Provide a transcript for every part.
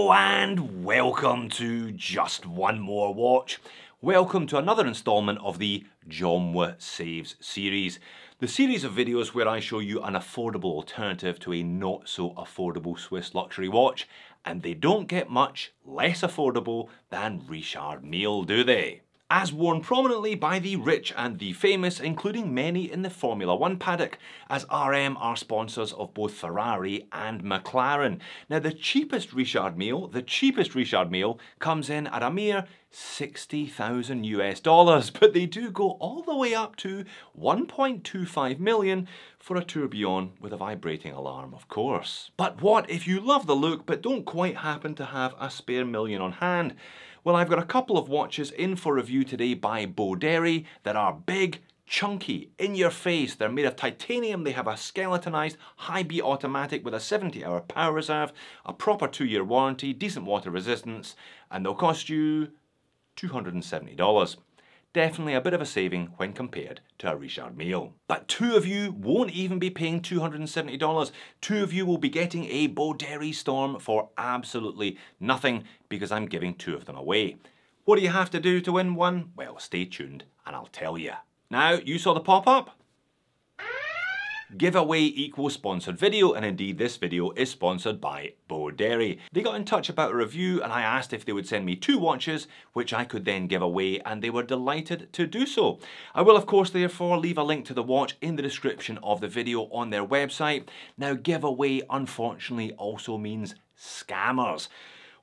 Hello and welcome to Just One More Watch. Welcome to another installment of the Jomwa Saves series. The series of videos where I show you an affordable alternative to a not so affordable Swiss luxury watch, and they don't get much less affordable than Richard Mille, do they? As worn prominently by the rich and the famous, including many in the Formula One paddock, as RM are sponsors of both Ferrari and McLaren. Now the cheapest Richard Mille comes in at a mere $60,000 US, but they do go all the way up to 1.25 million for a Tourbillon with a vibrating alarm, of course. But what if you love the look but don't quite happen to have a spare million on hand? Well, I've got a couple of watches in for review today by Boderry that are big, chunky, in your face. They're made of titanium, they have a skeletonized high beat automatic with a 70-hour power reserve, a proper 2-year warranty, decent water resistance, and they'll cost you $270. Definitely a bit of a saving when compared to a Richard Mille. But two of you won't even be paying $270. Two of you will be getting a Boderry Storm for absolutely nothing because I'm giving two of them away. What do you have to do to win one? Well, stay tuned and I'll tell you. Now, you saw the pop-up? Giveaway equals sponsored video, and indeed this video is sponsored by Boderry. They got in touch about a review and I asked if they would send me two watches which I could then give away, and they were delighted to do so. I will of course therefore leave a link to the watch in the description of the video on their website. Now giveaway unfortunately also means scammers.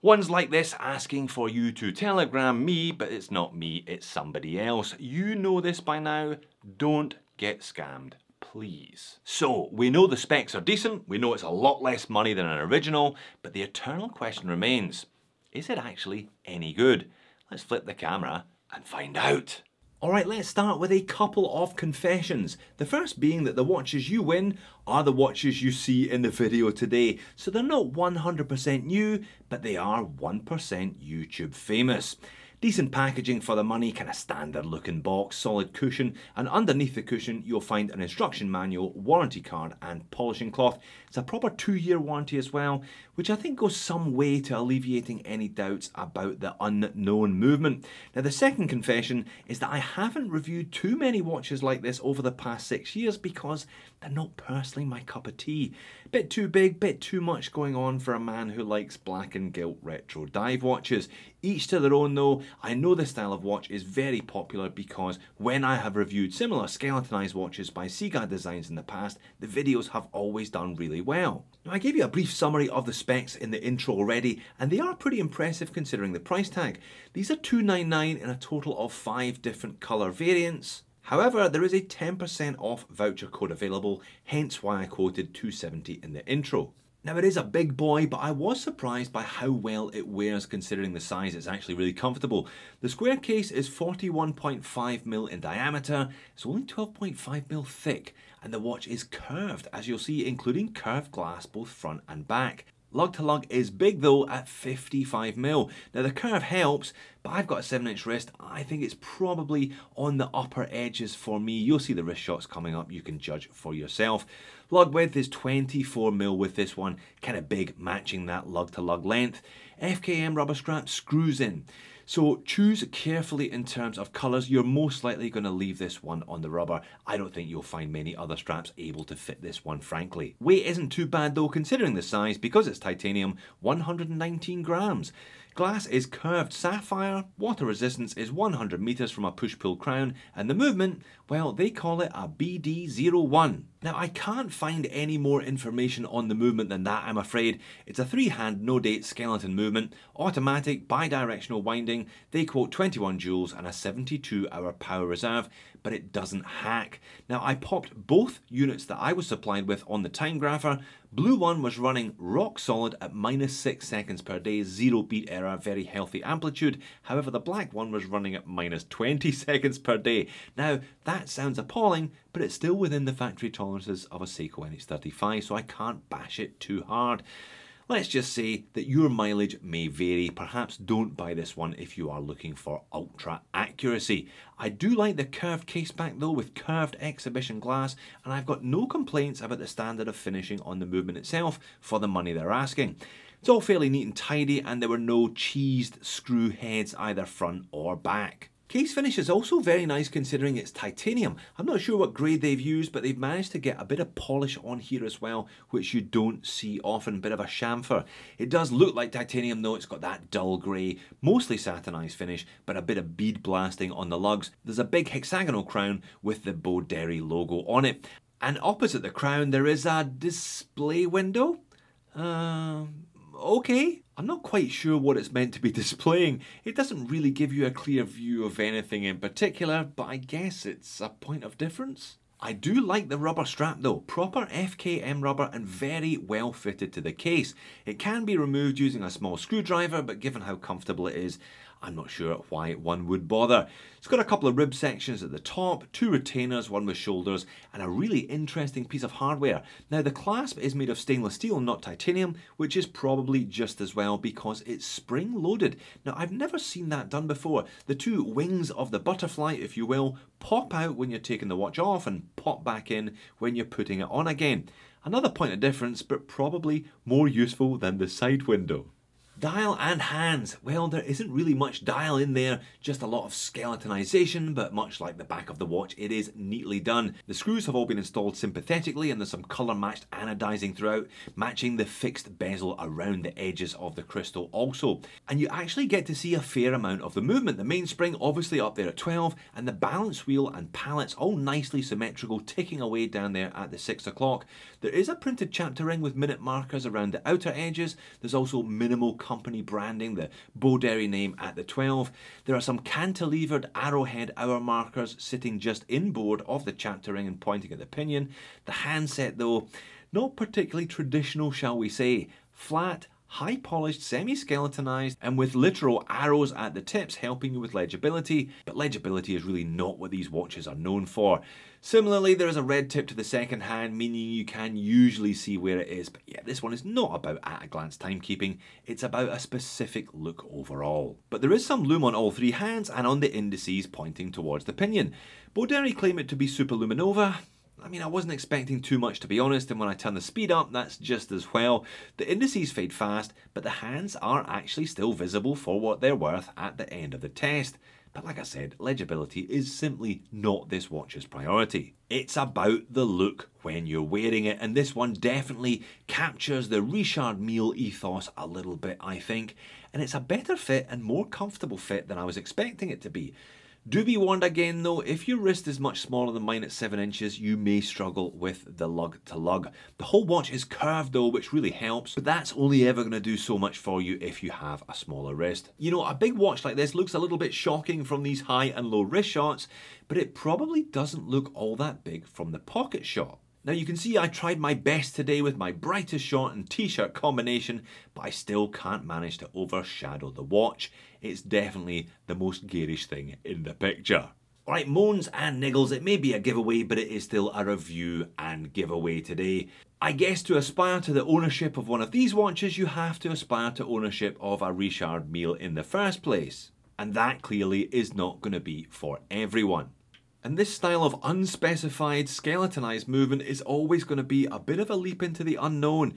Ones like this asking for you to telegram me, but it's not me, it's somebody else. You know this by now, don't get scammed. Please. So, we know the specs are decent, we know it's a lot less money than an original, but the eternal question remains, is it actually any good? Let's flip the camera and find out. Alright, let's start with a couple of confessions. The first being that the watches you win are the watches you see in the video today. So they're not 100% new, but they are 1% YouTube famous. Decent packaging for the money, kind of standard looking box, solid cushion, and underneath the cushion you'll find an instruction manual, warranty card and polishing cloth. It's a proper 2-year warranty as well, which I think goes some way to alleviating any doubts about the unknown movement. Now the second confession is that I haven't reviewed too many watches like this over the past 6 years because they're not personally my cup of tea. Bit too big, bit too much going on for a man who likes black and gilt retro dive watches. Each to their own though. I know this style of watch is very popular because when I have reviewed similar skeletonized watches by Seagull Designs in the past, the videos have always done really well. Now I gave you a brief summary of the specs in the intro already, and they are pretty impressive considering the price tag. These are $299 in a total of 5 different color variants. However, there is a 10% off voucher code available, hence why I quoted $270 in the intro. Now it is a big boy, but I was surprised by how well it wears considering the size. It's actually really comfortable. The square case is 41.5mm in diameter, it's only 12.5mm thick, and the watch is curved, as you'll see, including curved glass both front and back. Lug to lug is big though at 55mm. Now the curve helps, but I've got a 7-inch wrist. I think it's probably on the upper edges for me. You'll see the wrist shots coming up, you can judge for yourself. Lug width is 24mm with this one, kind of big, matching that lug to lug length. FKM rubber strap screws in. So choose carefully in terms of colours. You're most likely going to leave this one on the rubber. I don't think you'll find many other straps able to fit this one, frankly. Weight isn't too bad though, considering the size, because it's titanium, 119 grams. Glass is curved sapphire, water resistance is 100 metres from a push-pull crown, and the movement, well, they call it a BD01. Now I can't find any more information on the movement than that, I'm afraid. It's a 3-hand, no-date skeleton movement, automatic, bi-directional winding. They quote 21 joules and a 72-hour power reserve, but it doesn't hack. Now I popped both units that I was supplied with on the TimeGrapher. Blue one was running rock solid at -6 seconds per day, 0 beat error, very healthy amplitude. However, the black one was running at -20 seconds per day. Now that sounds appalling, but it's still within the factory tolerances of a Seiko NH35, so I can't bash it too hard. Let's just say that your mileage may vary. Perhaps don't buy this one if you are looking for ultra accuracy. I do like the curved case back though, with curved exhibition glass, and I've got no complaints about the standard of finishing on the movement itself for the money they're asking. It's all fairly neat and tidy, and there were no cheesed screw heads either front or back. Case finish is also very nice considering it's titanium. I'm not sure what grade they've used, but they've managed to get a bit of polish on here as well, which you don't see often, a bit of a chamfer. It does look like titanium though, it's got that dull grey, mostly satinized finish, but a bit of bead blasting on the lugs. There's a big hexagonal crown with the Boderry logo on it. And opposite the crown there is a display window. Okay. I'm not quite sure what it's meant to be displaying. It doesn't really give you a clear view of anything in particular, but I guess it's a point of difference. I do like the rubber strap though, proper FKM rubber and very well fitted to the case. It can be removed using a small screwdriver, but given how comfortable it is, I'm not sure why one would bother. It's got a couple of rib sections at the top, two retainers, one with shoulders, and a really interesting piece of hardware. Now the clasp is made of stainless steel, not titanium, which is probably just as well because it's spring-loaded. Now I've never seen that done before. The two wings of the butterfly, if you will, pop out when you're taking the watch off and pop back in when you're putting it on again. Another point of difference, but probably more useful than the side window. Dial and hands. Well, there isn't really much dial in there, just a lot of skeletonization, but much like the back of the watch, it is neatly done. The screws have all been installed sympathetically, and there's some color matched anodizing throughout, matching the fixed bezel around the edges of the crystal also. And you actually get to see a fair amount of the movement. The mainspring obviously up there at 12, and the balance wheel and pallets all nicely symmetrical, ticking away down there at the 6 o'clock. There is a printed chapter ring with minute markers around the outer edges. There's also minimal company branding, the Boderry name at the 12. There are some cantilevered arrowhead hour markers sitting just inboard of the chapter ring and pointing at the pinion. The handset though, not particularly traditional, shall we say. Flat, high polished, semi-skeletonized, and with literal arrows at the tips helping you with legibility, but legibility is really not what these watches are known for. Similarly, there is a red tip to the second hand, meaning you can usually see where it is, but yeah, this one is not about at-a-glance timekeeping, it's about a specific look overall. But there is some lume on all three hands and on the indices pointing towards the pinion. Boderry claim it to be Super Luminova. I mean, I wasn't expecting too much, to be honest, and when I turn the speed up, that's just as well. The indices fade fast, but the hands are actually still visible for what they're worth at the end of the test. But like I said, legibility is simply not this watch's priority. It's about the look when you're wearing it, and this one definitely captures the Richard Mille ethos a little bit, I think. And it's a better fit and more comfortable fit than I was expecting it to be. Do be warned again though, if your wrist is much smaller than mine at 7 inches, you may struggle with the lug to lug. The whole watch is curved though, which really helps, but that's only ever going to do so much for you if you have a smaller wrist. You know, a big watch like this looks a little bit shocking from these high and low wrist shots, but it probably doesn't look all that big from the pocket shot. Now you can see I tried my best today with my brightest shot and t-shirt combination, but I still can't manage to overshadow the watch. It's definitely the most garish thing in the picture. Alright, moans and niggles. It may be a giveaway, but it is still a review and giveaway today. I guess to aspire to the ownership of one of these watches, you have to aspire to ownership of a Richard Mille in the first place. And that clearly is not going to be for everyone. And this style of unspecified, skeletonized movement is always going to be a bit of a leap into the unknown.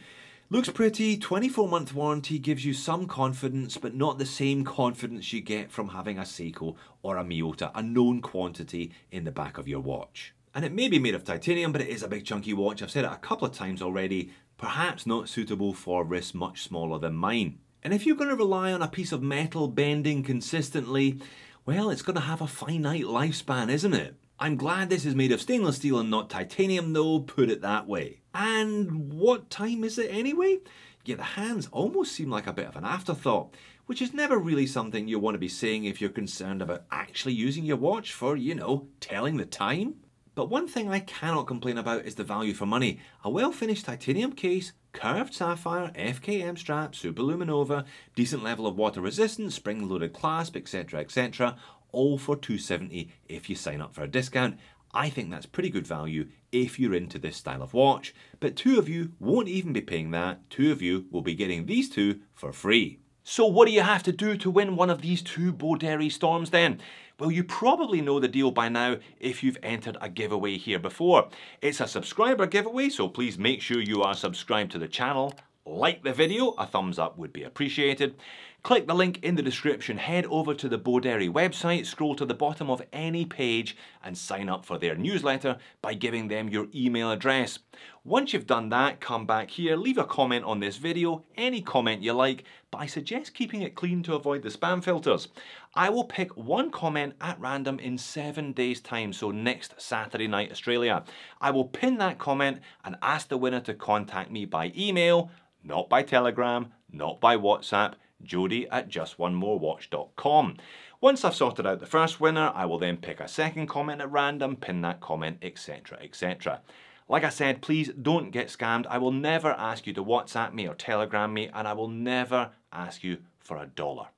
Looks pretty, 24-month warranty gives you some confidence, but not the same confidence you get from having a Seiko or a Miyota, a known quantity in the back of your watch. And it may be made of titanium, but it is a big chunky watch. I've said it a couple of times already, perhaps not suitable for wrists much smaller than mine. And if you're going to rely on a piece of metal bending consistently, well, it's going to have a finite lifespan, isn't it? I'm glad this is made of stainless steel and not titanium though, put it that way. And what time is it anyway? Yeah, the hands almost seem like a bit of an afterthought, which is never really something you want to be saying if you're concerned about actually using your watch for, you know, telling the time. But one thing I cannot complain about is the value for money. A well-finished titanium case, curved sapphire, FKM strap, Super Luminova, decent level of water resistance, spring-loaded clasp, etc, etc, all for $270 if you sign up for a discount. I think that's pretty good value if you're into this style of watch, but two of you won't even be paying that. Two of you will be getting these two for free. So what do you have to do to win one of these two Boderry Storms then? Well, you probably know the deal by now if you've entered a giveaway here before. It's a subscriber giveaway, so please make sure you are subscribed to the channel. like the video, a thumbs up would be appreciated. Click the link in the description, head over to the Boderry website, scroll to the bottom of any page and sign up for their newsletter by giving them your email address. Once you've done that, come back here, leave a comment on this video, any comment you like, but I suggest keeping it clean to avoid the spam filters. I will pick one comment at random in 7 days' time, so next Saturday night Australia. I will pin that comment and ask the winner to contact me by email, not by Telegram, not by WhatsApp, jody@justonemorewatch.com. Once I've sorted out the first winner, I will then pick a second comment at random, pin that comment, etc, etc. Like I said, please don't get scammed. I will never ask you to WhatsApp me or Telegram me, and I will never ask you for $1.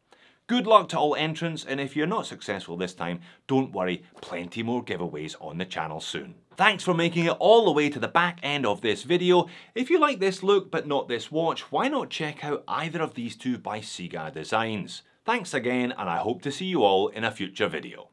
Good luck to all entrants, and if you're not successful this time, don't worry, plenty more giveaways on the channel soon. Thanks for making it all the way to the back end of this video. If you like this look but not this watch, why not check out either of these two by Seagull Designs. Thanks again, and I hope to see you all in a future video.